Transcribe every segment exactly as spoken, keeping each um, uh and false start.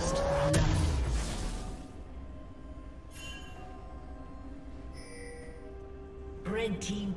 First. Red team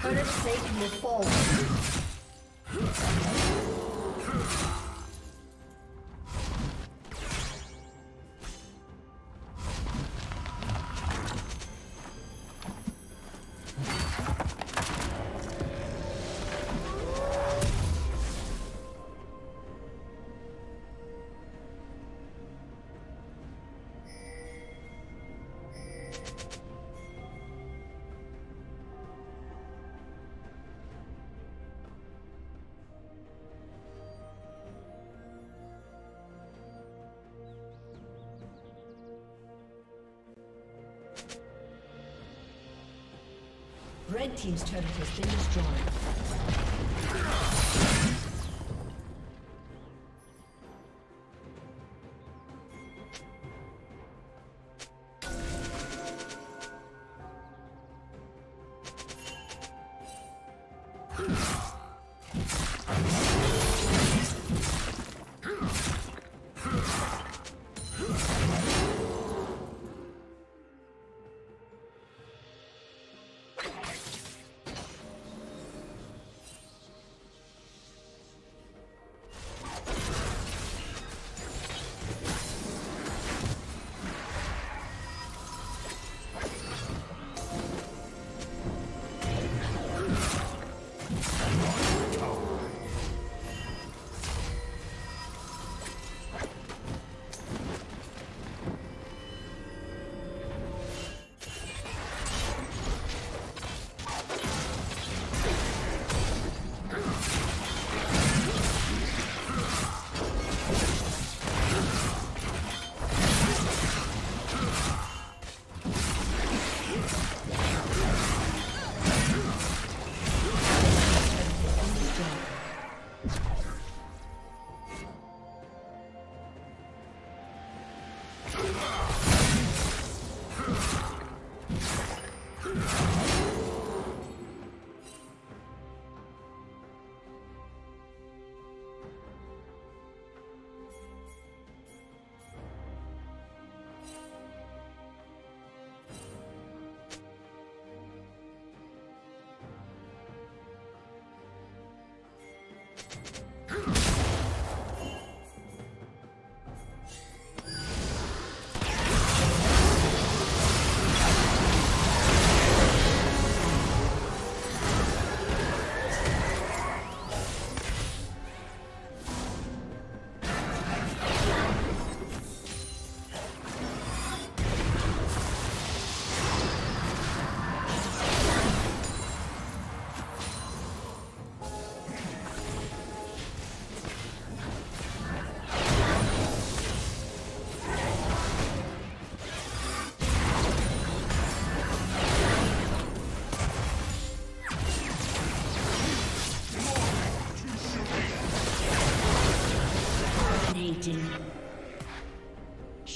Turret plate will fall. Red team's turret has been destroyed.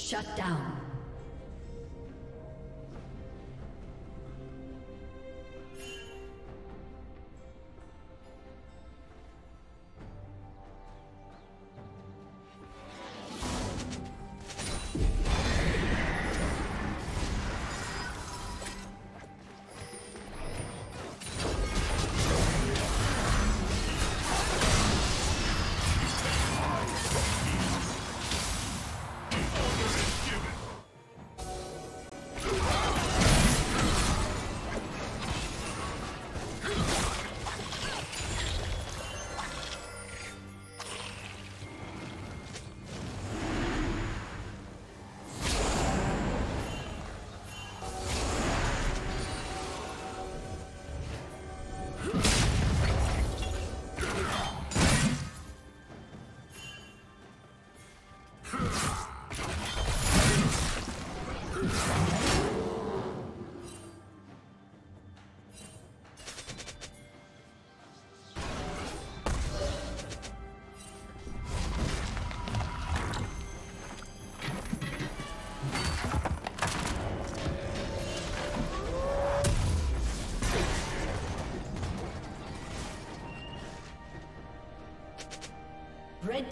Shut down. Red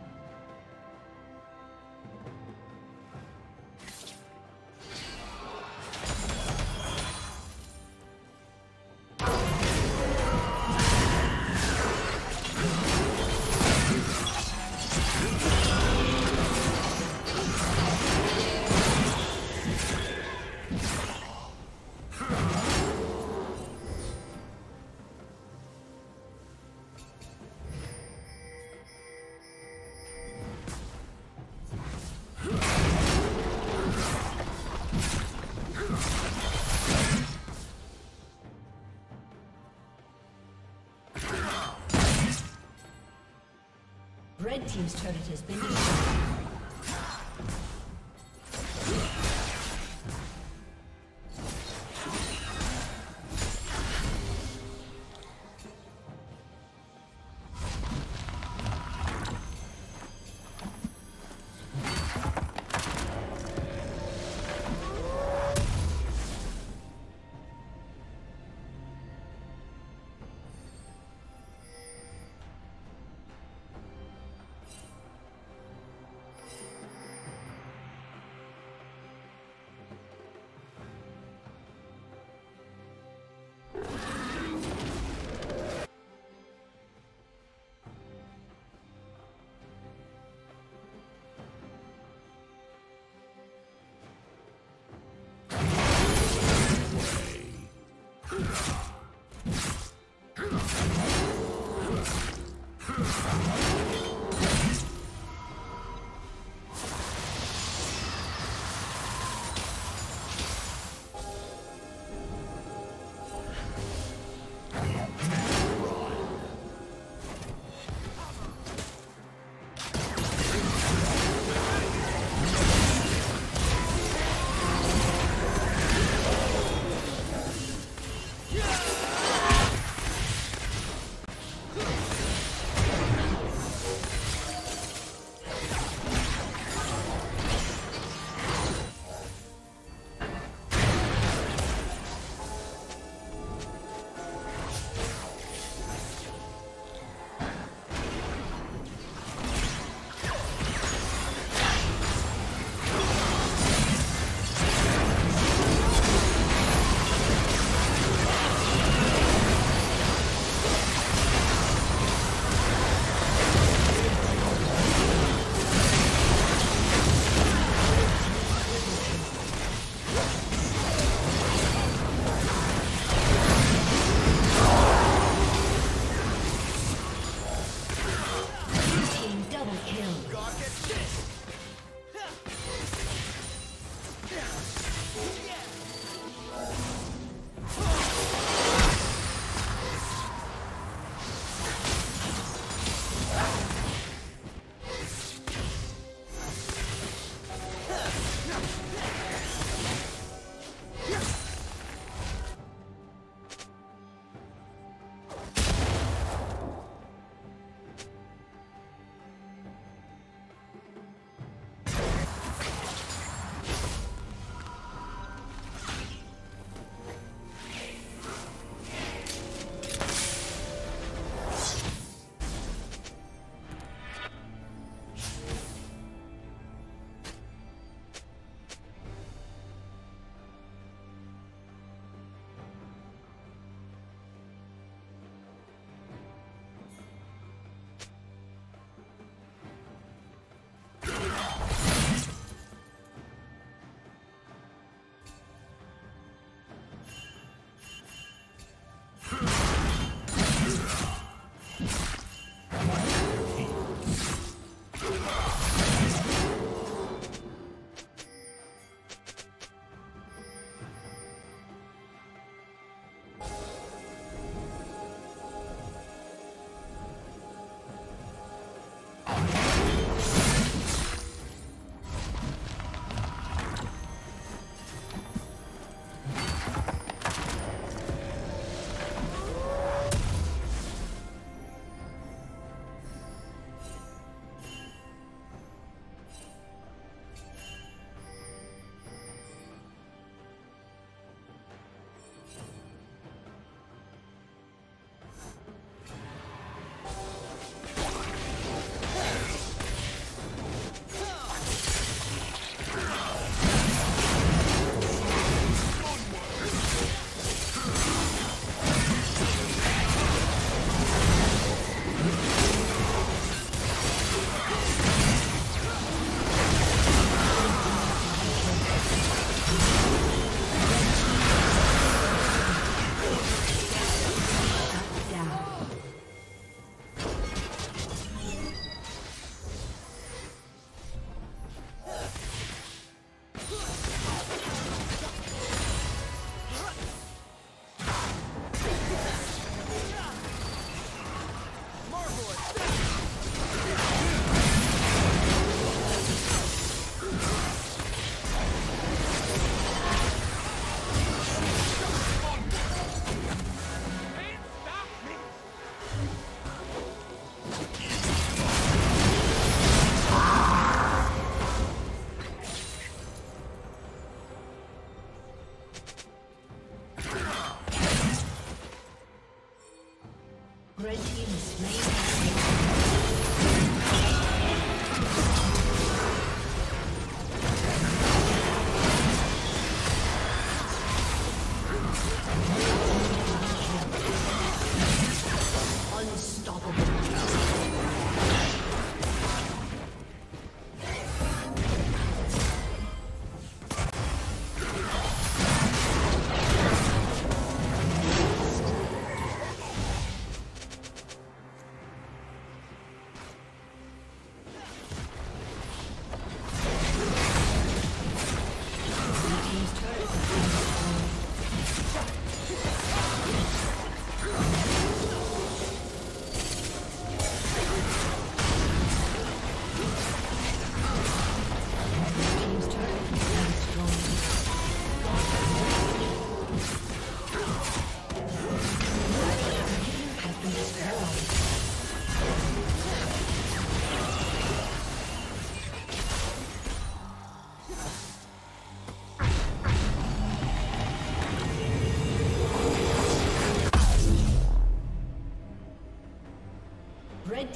Red team's turret has been destroyed.